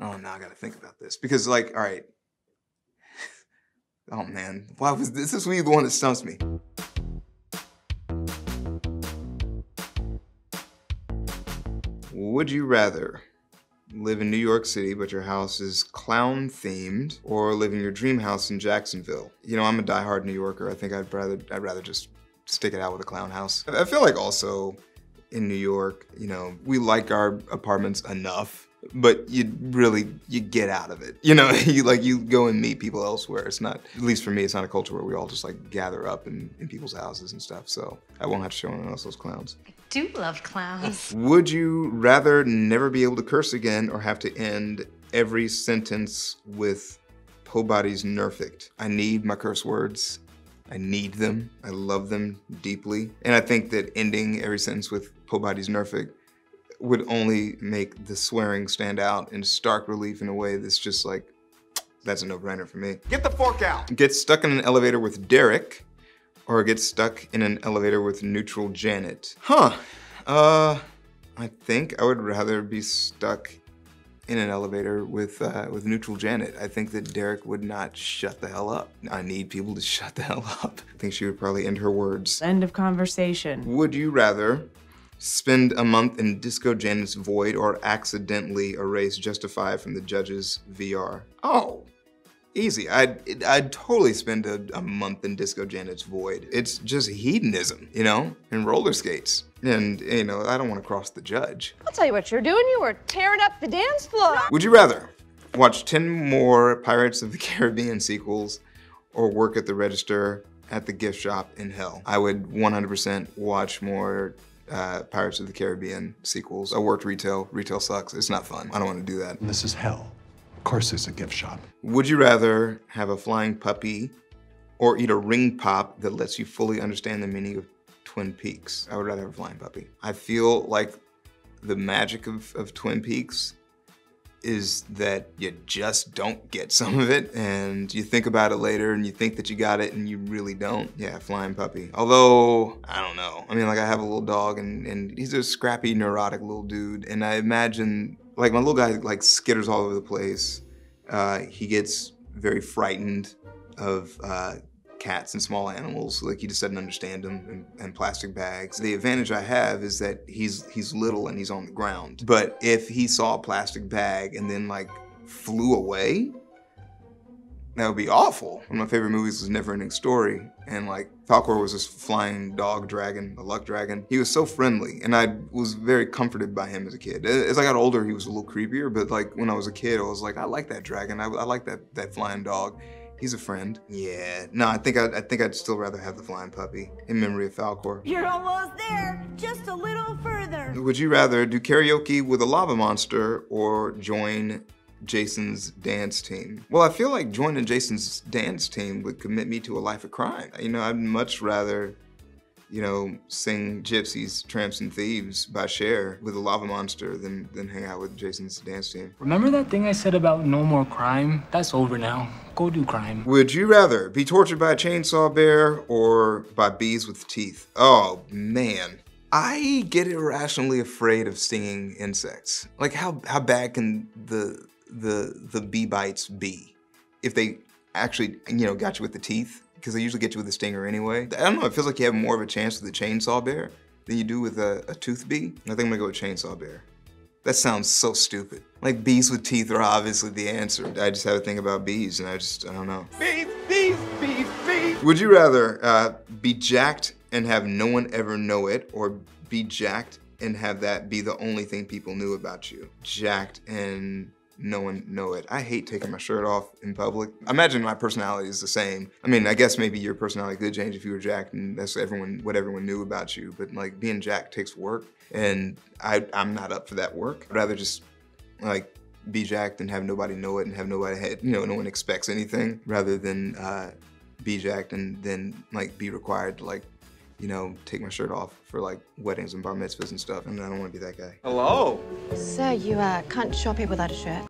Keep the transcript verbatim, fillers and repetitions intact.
oh, now I got to think about this. Because, like, all right. Oh, man. Why was this? This is the one that stumps me. Would you rather live in New York City, but your house is clown-themed, or live in your dream house in Jacksonville? You know, I'm a diehard New Yorker. I think I'd rather, I'd rather just stick it out with a clown house. I feel like also in New York, you know, we like our apartments enough, but you really, you get out of it. You know, you like, you go and meet people elsewhere. It's not, at least for me, it's not a culture where we all just like gather up in, in people's houses and stuff. So I won't have to show anyone else those clowns. I do love clowns. Would you rather never be able to curse again or have to end every sentence with Pobody's Nerfect? I need my curse words. I need them. I love them deeply. And I think that ending every sentence with Pobody's Nerfect would only make the swearing stand out in stark relief in a way that's just like, that's a no-brainer for me. Get the fork out. Get stuck in an elevator with Derek, or get stuck in an elevator with Neutral Janet. Huh, uh, I think I would rather be stuck in an elevator with uh, with Neutral Janet. I think that Derek would not shut the hell up. I need people to shut the hell up. I think she would probably end her words. End of conversation. Would you rather spend a month in Disco Janet's void or accidentally erase Justify from the judge's V R? Oh. Easy. I'd, I'd totally spend a, a month in Disco Janet's void. It's just hedonism, you know, and roller skates. And, you know, I don't want to cross the judge. I'll tell you what you're doing. You were tearing up the dance floor. Would you rather watch ten more Pirates of the Caribbean sequels or work at the register at the gift shop in hell? I would one hundred percent watch more uh, Pirates of the Caribbean sequels. I worked retail. Retail sucks. It's not fun. I don't want to do that. This is hell. Of course there's a gift shop. Would you rather have a flying puppy or eat a ring pop that lets you fully understand the meaning of Twin Peaks? I would rather have a flying puppy. I feel like the magic of, of Twin Peaks is that you just don't get some of it, and you think about it later and you think that you got it and you really don't. Yeah, flying puppy. Although, I don't know. I mean, like, I have a little dog and, and he's a scrappy, neurotic little dude, and I imagine, like, my little guy, like, skitters all over the place. Uh, he gets very frightened of uh, cats and small animals. Like, he just doesn't understand them, and, and plastic bags. The advantage I have is that he's he's little and he's on the ground. But if he saw a plastic bag and then, like, flew away, that would be awful. One of my favorite movies was Never Ending Story, and, like, Falcor was this flying dog dragon, a luck dragon. He was so friendly, and I was very comforted by him as a kid. As I got older, he was a little creepier, but, like, when I was a kid, I was like, I like that dragon. I, I like that that flying dog. He's a friend. Yeah. No, I think I, I think I'd still rather have the flying puppy in memory of Falcor. You're almost there, just a little further. Would you rather do karaoke with a lava monster or join Jason's dance team? Well, I feel like joining Jason's dance team would commit me to a life of crime. You know, I'd much rather, you know, sing Gypsies, Tramps and Thieves by Cher with a lava monster than, than hang out with Jason's dance team. Remember that thing I said about no more crime? That's over now. Go do crime. Would you rather be tortured by a chainsaw bear or by bees with teeth? Oh, man. I get irrationally afraid of stinging insects. Like, how, how bad can the the the bee bites be if they actually, you know, got you with the teeth? Because they usually get you with a stinger anyway. I don't know, it feels like you have more of a chance with a chainsaw bear than you do with a, a tooth bee. I think I'm gonna go with chainsaw bear. That sounds so stupid. Like, bees with teeth are obviously the answer. I just have a thing about bees and I just, I don't know. Bees, bees, bees, bees! Would you rather uh, be jacked and have no one ever know it, or be jacked and have that be the only thing people knew about you? Jacked and no one know it. I hate taking my shirt off in public. I imagine my personality is the same. I mean, I guess maybe your personality could change if you were jacked and that's everyone, what everyone knew about you, but, like, being jacked takes work, and I, I'm not up for that work. I'd rather just, like, be jacked and have nobody know it and have nobody, had, you know, no one expects anything, rather than uh, be jacked and then, like, be required to, like, you know, take my shirt off for, like, weddings and bar mitzvahs and stuff, and I don't want to be that guy. Hello? So you uh, can't shop here without a shirt?